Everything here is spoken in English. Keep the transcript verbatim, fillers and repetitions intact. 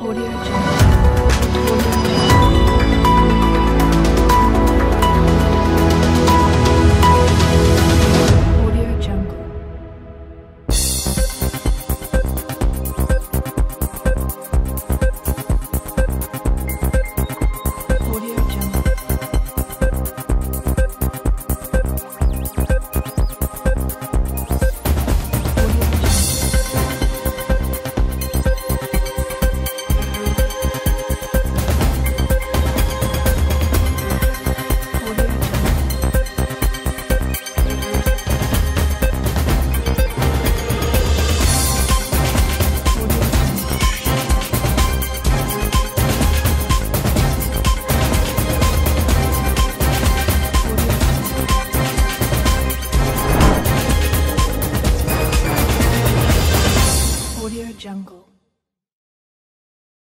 Audio.